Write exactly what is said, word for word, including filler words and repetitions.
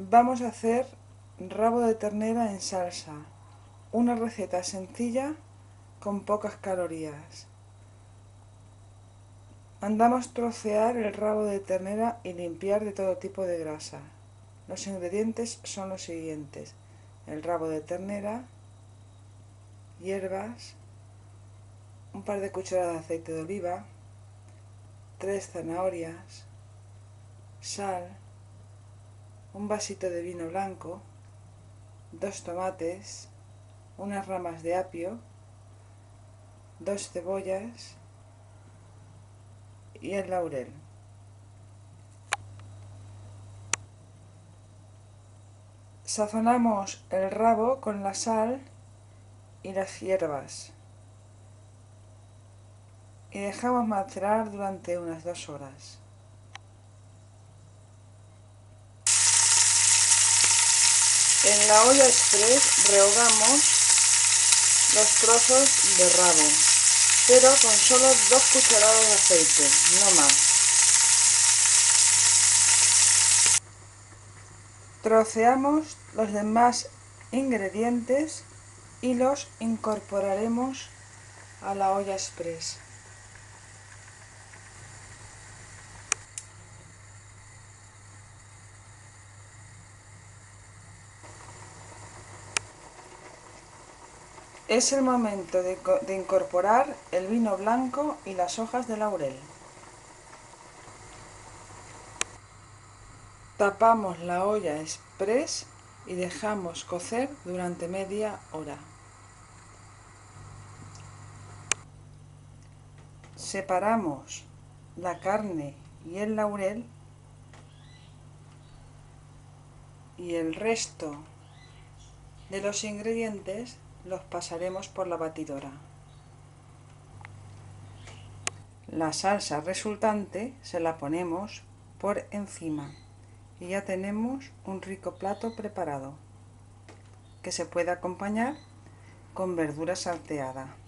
Vamos a hacer rabo de ternera en salsa, una receta sencilla con pocas calorías. Mandamos trocear el rabo de ternera y limpiar de todo tipo de grasa. Los ingredientes son los siguientes: el rabo de ternera, hierbas, un par de cucharadas de aceite de oliva, tres zanahorias, sal, un vasito de vino blanco, dos tomates, unas ramas de apio, dos cebollas y el laurel. Sazonamos el rabo con la sal y las hierbas y dejamos macerar durante unas dos horas. En la olla express rehogamos los trozos de rabo, pero con solo dos cucharadas de aceite, no más. Troceamos los demás ingredientes y los incorporaremos a la olla express. Es el momento de, de incorporar el vino blanco y las hojas de laurel. Tapamos la olla express y dejamos cocer durante media hora. Separamos la carne y el laurel y el resto de los ingredientes los pasaremos por la batidora. La salsa resultante se la ponemos por encima y ya tenemos un rico plato preparado que se puede acompañar con verdura salteada.